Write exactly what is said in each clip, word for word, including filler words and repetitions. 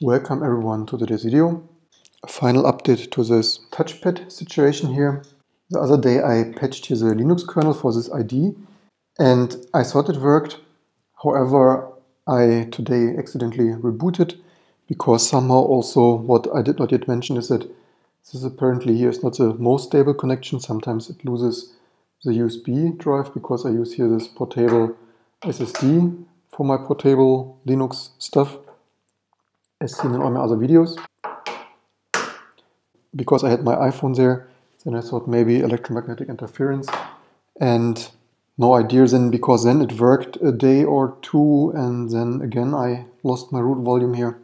Welcome everyone to today's video. A final update to this touchpad situation here. The other day I patched here the Linux kernel for this I D and I thought it worked. However, I today accidentally rebooted because somehow also what I did not yet mention is that this apparently here is not the most stable connection. Sometimes it loses the U S B drive because I use here this portable S S D for my portable Linux stuff, as seen in all my other videos. Because I had my iPhone there, then I thought maybe electromagnetic interference, and no idea then, because then it worked a day or two and then again I lost my root volume here.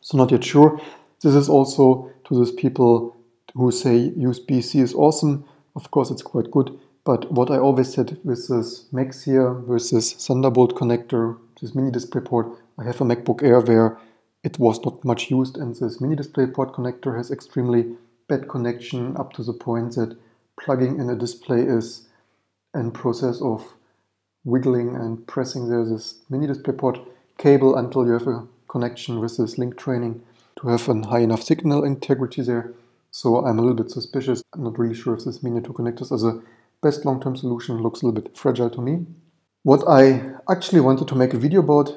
So not yet sure. This is also to those people who say U S B C is awesome. Of course it's quite good, but what I always said with this Max here versus Thunderbolt connector, this mini display port, I have a MacBook Air where it was not much used, and this mini display port connector has extremely bad connection up to the point that plugging in a display is in process of wiggling and pressing there this mini display port cable until you have a connection with this link training to have a high enough signal integrity there. So I'm a little bit suspicious. I'm not really sure if this mini two connectors as a best long-term solution. Looks a little bit fragile to me. What I actually wanted to make a video about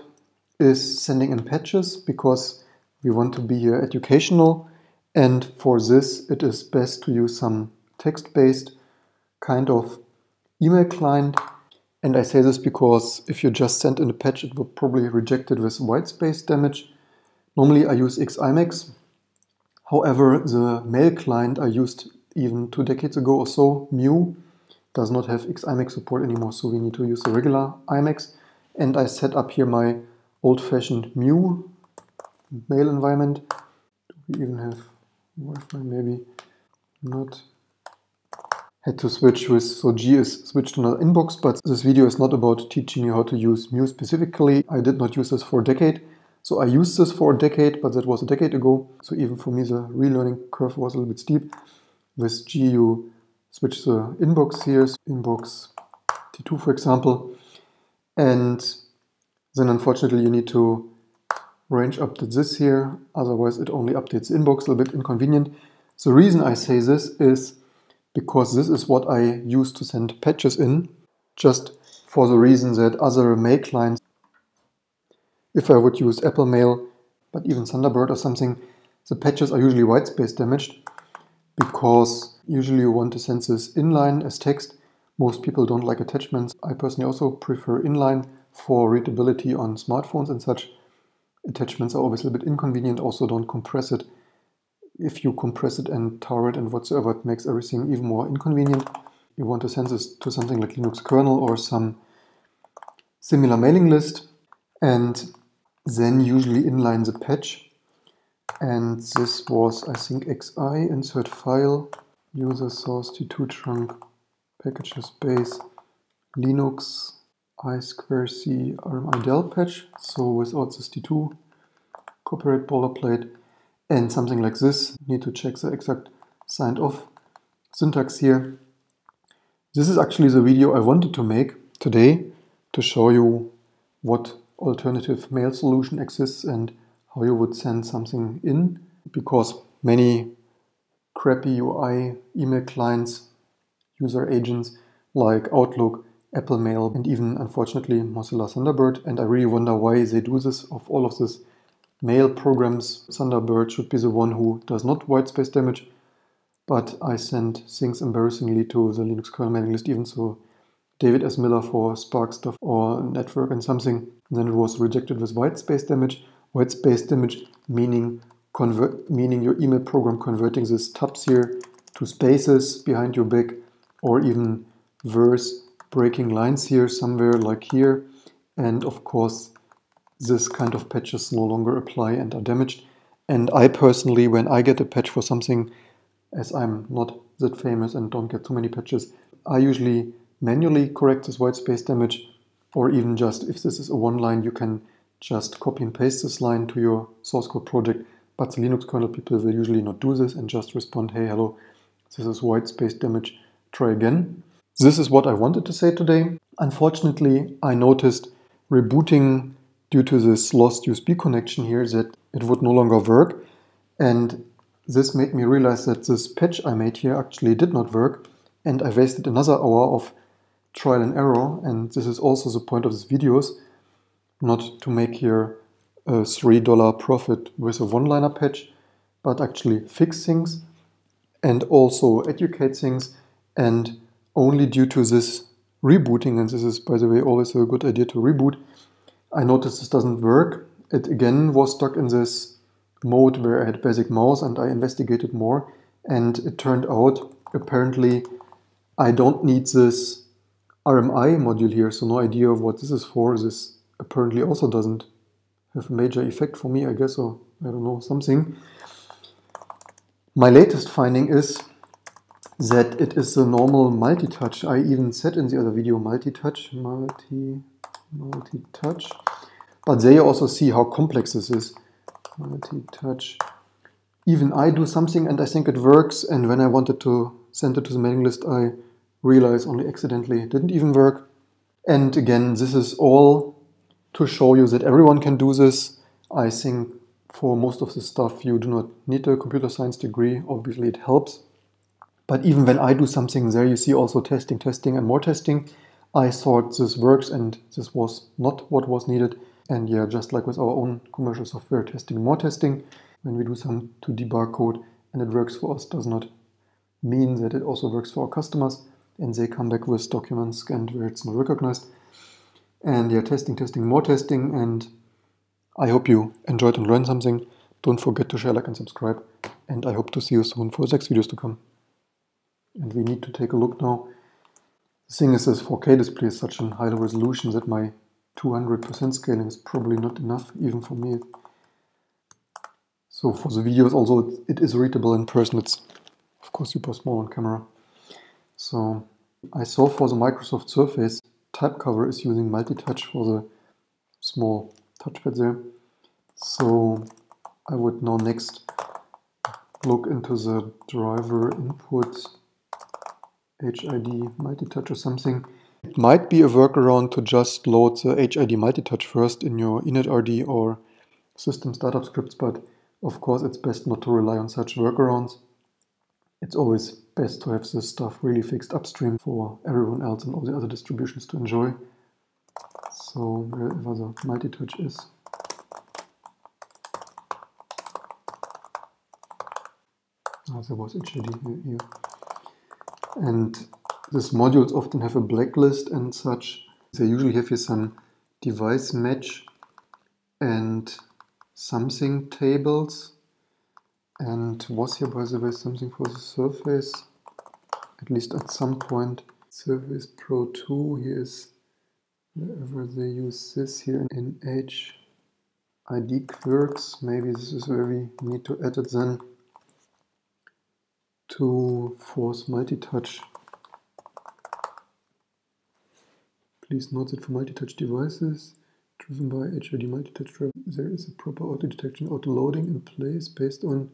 is sending in patches, because we want to be uh, educational, and for this it is best to use some text-based kind of email client. And I say this because if you just send in a patch, it will probably reject it with white space damage. Normally I use Xemacs, however the mail client I used even two decades ago or so, Mew, does not have Xemacs support anymore, so we need to use the regular Emacs. And I set up here my old-fashioned Mew mail environment. Do we even have Wi-Fi? Maybe not. Had to switch with, so G is switched to another inbox, but this video is not about teaching you how to use Mew specifically. I did not use this for a decade. So I used this for a decade, but that was a decade ago. So even for me, the relearning curve was a little bit steep. With G, you switch the inbox here, so inbox T two, for example. And then unfortunately you need to range update this here, otherwise it only updates the inbox, a little bit inconvenient. The reason I say this is because this is what I use to send patches in, just for the reason that other mail clients, if I would use Apple Mail, but even Thunderbird or something, the patches are usually white space damaged, because usually you want to send this inline as text. Most people don't like attachments. I personally also prefer inline for readability on smartphones and such. Attachments are always a little bit inconvenient. Also don't compress it. If you compress it and tar it and whatsoever, it makes everything even more inconvenient. You want to send this to something like Linux kernel or some similar mailing list, and then usually inline the patch. And this was, I think, X I, insert file, user source T two trunk, packages base, Linux, I squared C R M I del patch, so without this T two, copyright boilerplate, and something like this. Need to check the exact signed off syntax here. This is actually the video I wanted to make today, to show you what alternative mail solution exists and how you would send something in, because many crappy U I email clients, user agents like Outlook, Apple Mail, and even unfortunately Mozilla Thunderbird, and I really wonder why they do this. Of all of these mail programs, Thunderbird should be the one who does not white space damage, but I sent things embarrassingly to the Linux kernel mailing list, even so David S. Miller for Spark stuff or network and something, and then it was rejected with white space damage. White space damage meaning convert, meaning your email program converting these tabs here to spaces behind your back, or even worse, breaking lines here somewhere like here, and of course this kind of patches no longer apply and are damaged. And I personally, when I get a patch for something, as I'm not that famous and don't get too many patches, I usually manually correct this white space damage, or even just if this is a one line, you can just copy and paste this line to your source code project. But the Linux kernel people will usually not do this and just respond, hey, hello, this is white space damage, try again. This is what I wanted to say today. Unfortunately, I noticed rebooting due to this lost U S B connection here that it would no longer work. And this made me realize that this patch I made here actually did not work, and I wasted another hour of trial and error. And this is also the point of this video, not to make here a three dollar profit with a one-liner patch, but actually fix things and also educate things. And only due to this rebooting, and this is by the way always a good idea to reboot, I noticed this doesn't work. It again was stuck in this mode where I had basic mouse, and I investigated more, and it turned out apparently I don't need this R M I module here, so no idea of what this is for. This apparently also doesn't have a major effect for me, I guess, or I don't know, something. My latest finding is that it is the normal multi-touch. I even said in the other video multi-touch, multi, multi-touch. But there you also see how complex this is. Multi-touch. Even I do something and I think it works, and when I wanted to send it to the mailing list, I realized only accidentally it didn't even work. And again, this is all to show you that everyone can do this. I think for most of the stuff you do not need a computer science degree. Obviously it helps. But even when I do something, there you see also testing, testing and more testing. I thought this works, and this was not what was needed. And yeah, just like with our own commercial software, testing, more testing. When we do some to debug code and it works for us, does not mean that it also works for our customers, and they come back with documents scanned where it's not recognized. And yeah, testing, testing, more testing, and I hope you enjoyed and learned something. Don't forget to share, like and subscribe, and I hope to see you soon for the next videos to come. And we need to take a look now. The thing is, this four K display is such a high resolution that my two hundred percent scaling is probably not enough, even for me. So for the videos, although it is readable in person, it's of course super small on camera. So I saw for the Microsoft Surface, Type Cover is using multi-touch for the small touchpad there. So I would now next look into the driver input H I D multitouch or something. It might be a workaround to just load the H I D multitouch first in your initRD or system startup scripts, but of course it's best not to rely on such workarounds. It's always best to have this stuff really fixed upstream for everyone else and all the other distributions to enjoy. So wherever the multitouch is. Oh, there was H I D here. And these modules often have a blacklist and such. They usually have here some device match and something tables. And was here, by the way, something for the Surface, at least at some point. Surface Pro two, here is wherever they use this here in H I D quirks. Maybe this is where we need to add it then. To force multi-touch. Please note that for multi-touch devices driven by H I D multi-touch driver, there is a proper auto detection, auto loading in place based on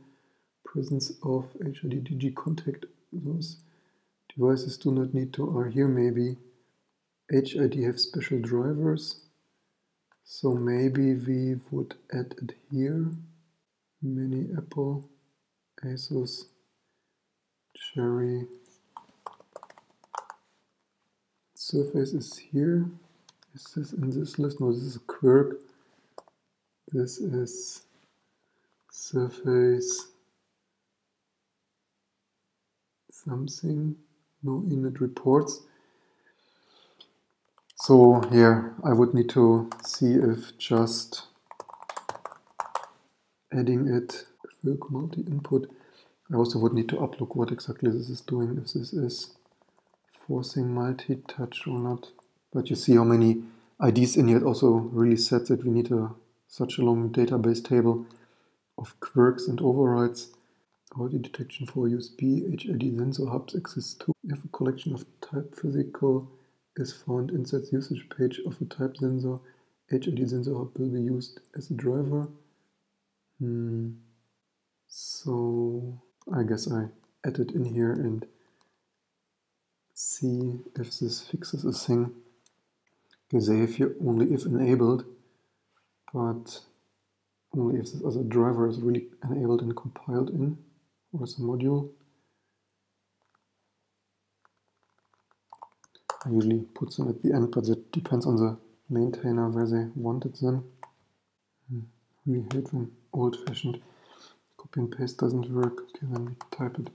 presence of H I D D G contact. Those devices do not need to are here. Maybe H I D have special drivers, so maybe we would add it here. Many Apple, ASUS, Cherry, Surface is here. Is this in this list? No, this is a quirk. This is Surface something. No init reports. So here I would need to see if just adding it quirk multi-input. I also would need to outlook what exactly this is doing, if this is forcing multi-touch or not. But you see how many I Ds in here. It also really said that we need a, such a long database table of quirks and overrides. Audio detection for U S B, H I D sensor hubs exists too. If a collection of type physical is found inside the usage page of a type sensor, H I D sensor hub will be used as a driver. Hmm. So I guess I add it in here and see if this fixes a thing. Okay, they have here only if enabled. but only if this other driver is really enabled and compiled in, or as a module. I usually put them at the end, but that depends on the maintainer where they wanted them. I really hate when old-fashioned copy and paste doesn't work. Okay, then we type it